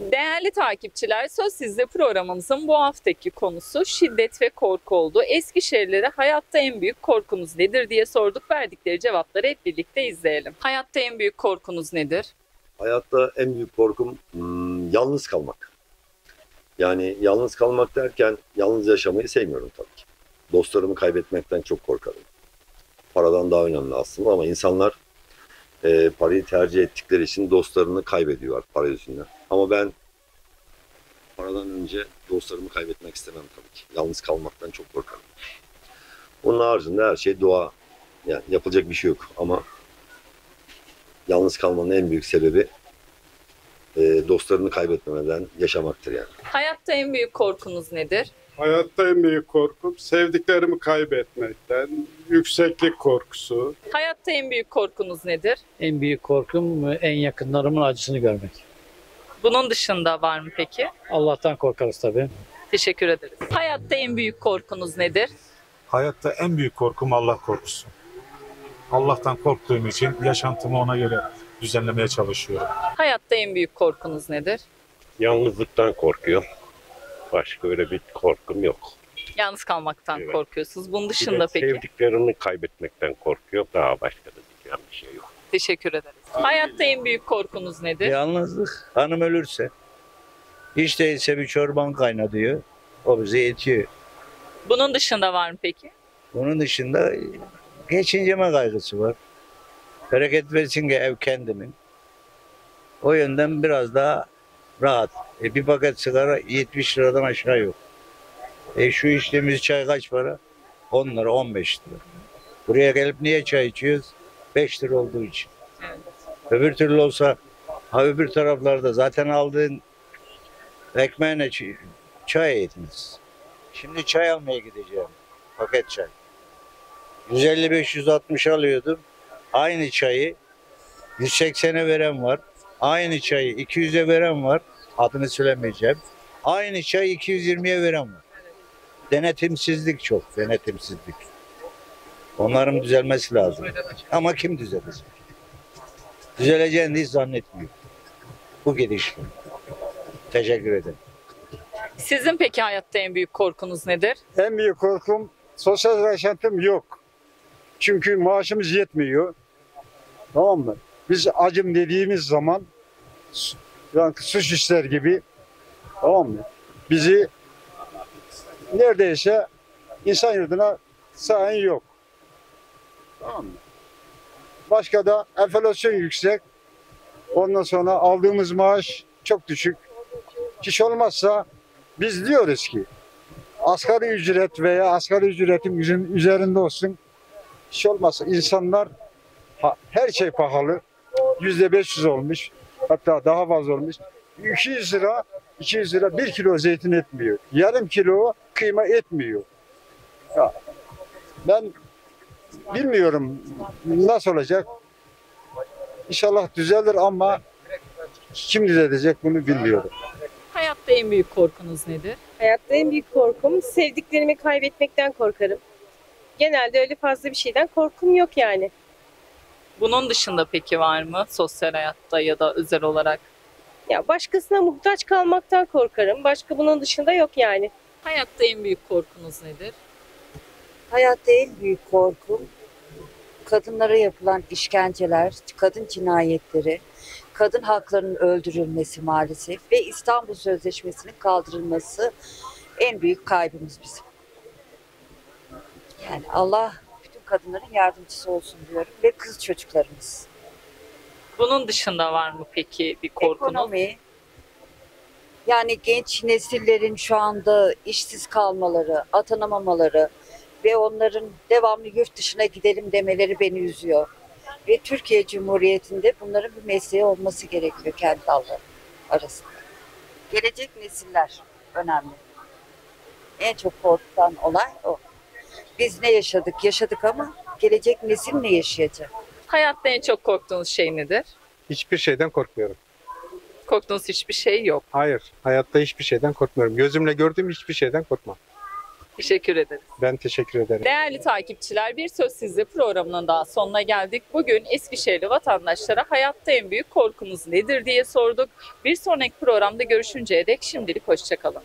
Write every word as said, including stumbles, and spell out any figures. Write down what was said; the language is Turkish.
Değerli takipçiler, Söz Sizde programımızın bu haftaki konusu şiddet ve korku oldu. Eskişehirlilere hayatta en büyük korkunuz nedir diye sorduk. Verdikleri cevapları hep birlikte izleyelim. Hayatta en büyük korkunuz nedir? Hayatta en büyük korkum hmm, yalnız kalmak. Yani yalnız kalmak derken yalnız yaşamayı sevmiyorum tabii ki. Dostlarımı kaybetmekten çok korkarım. Paradan daha önemli aslında ama insanlar e, parayı tercih ettikleri için dostlarını kaybediyorlar para yüzünden. Ama ben paradan önce dostlarımı kaybetmek istemem tabii ki. Yalnız kalmaktan çok korkarım. Onun haricinde her şey dua. Yani yapılacak bir şey yok ama yalnız kalmanın en büyük sebebi e, dostlarını kaybetmemeden yaşamaktır yani. Hayatta en büyük korkunuz nedir? Hayatta en büyük korkum sevdiklerimi kaybetmekten, yükseklik korkusu. Hayatta en büyük korkunuz nedir? En büyük korkum en yakınlarımın acısını görmek. Bunun dışında var mı peki? Allah'tan korkarız tabii. Teşekkür ederiz. Hayatta en büyük korkunuz nedir? Hayatta en büyük korkum Allah korkusu. Allah'tan korktuğum için yaşantımı ona göre düzenlemeye çalışıyorum. Hayatta en büyük korkunuz nedir? Yalnızlıktan korkuyorum. Başka öyle bir korkum yok. Yalnız kalmaktan evet. Korkuyorsunuz. Bunun dışında peki? Sevdiklerini kaybetmekten korkuyorum. Daha başka da diyeceğim bir şey yok. Teşekkür ederiz. Hayatta en büyük korkunuz nedir? Yalnızlık. Hanım ölürse, hiç değilse bir çorban kaynatıyor. O bize yetiyor. Bunun dışında var mı peki? Bunun dışında geçinceme kaygısı var. Bereket versin ki ev kendimin. O yönden biraz daha rahat. E bir paket sigara yetmiş liradan aşağı yok. E şu içtiğimiz çay kaç para? on lira, on beş lira. Buraya gelip niye çay içiyoruz? beş lira olduğu için. Evet. Öbür türlü olsa, ha öbür taraflarda zaten aldığın ekmeğine çay yediniz. Şimdi çay almaya gideceğim. Paket çay. yüz elli beş yüz altmış alıyordum. Aynı çayı yüz seksene veren var. Aynı çayı iki yüze veren var. Adını söylemeyeceğim. Aynı çayı iki yüz yirmiye veren var. Denetimsizlik çok. Denetimsizlik. Onların düzelmesi lazım. Ama kim düzelecek? Düzeleceğini hiç zannetmiyorum. Bu gidişle. Teşekkür ederim. Sizin peki hayatta en büyük korkunuz nedir? En büyük korkum sosyal yaşantım yok. Çünkü maaşımız yetmiyor. Tamam mı? Biz acım dediğimiz zaman yani suç işler gibi, tamam mı? Bizi neredeyse insan yurduna sahan yok. Tamam mı? Başka da enflasyon yüksek. Ondan sonra aldığımız maaş çok düşük. Hiç olmazsa biz diyoruz ki asgari ücret veya asgari ücretin üzerinde olsun. Hiç olmazsa insanlar her şey pahalı. yüzde beş yüz olmuş. Hatta daha fazla olmuş. iki yüz lira, iki yüz lira bir kilo zeytin etmiyor. Yarım kilo kıyma etmiyor. Ya, ben bilmiyorum nasıl olacak. İnşallah düzelir ama kim düzelecek bunu bilmiyorum. Hayatta en büyük korkunuz nedir? Hayatta en büyük korkum sevdiklerimi kaybetmekten korkarım. Genelde öyle fazla bir şeyden korkum yok yani. Bunun dışında peki var mı sosyal hayatta ya da özel olarak? Ya başkasına muhtaç kalmaktan korkarım. Başka bunun dışında yok yani. Hayatta en büyük korkunuz nedir? Hayatta en büyük korkum kadınlara yapılan işkenceler, kadın cinayetleri, kadın haklarının öldürülmesi maalesef ve İstanbul Sözleşmesi'nin kaldırılması en büyük kaybımız bizim. Yani Allah kadınların yardımcısı olsun diyorum ve kız çocuklarımız. Bunun dışında var mı peki bir korkunuz? Ekonomi, yani genç nesillerin şu anda işsiz kalmaları, atanamamaları ve onların devamlı yurt dışına gidelim demeleri beni üzüyor. Ve Türkiye Cumhuriyeti'nde bunların bir mesleği olması gerekiyor kendi halkı arasında. Gelecek nesiller önemli. En çok korkutan olay o. Biz ne yaşadık? Yaşadık ama gelecek nesil ne yaşayacak? Hayatta en çok korktuğunuz şey nedir? Hiçbir şeyden korkmuyorum. Korktuğunuz hiçbir şey yok. Hayır, hayatta hiçbir şeyden korkmuyorum. Gözümle gördüğüm hiçbir şeyden korkmam. Teşekkür ederim. Ben teşekkür ederim. Değerli takipçiler, bir Söz Sizde programının daha sonuna geldik. Bugün Eskişehirli vatandaşlara hayatta en büyük korkunuz nedir diye sorduk. Bir sonraki programda görüşünceye dek şimdilik hoşçakalın.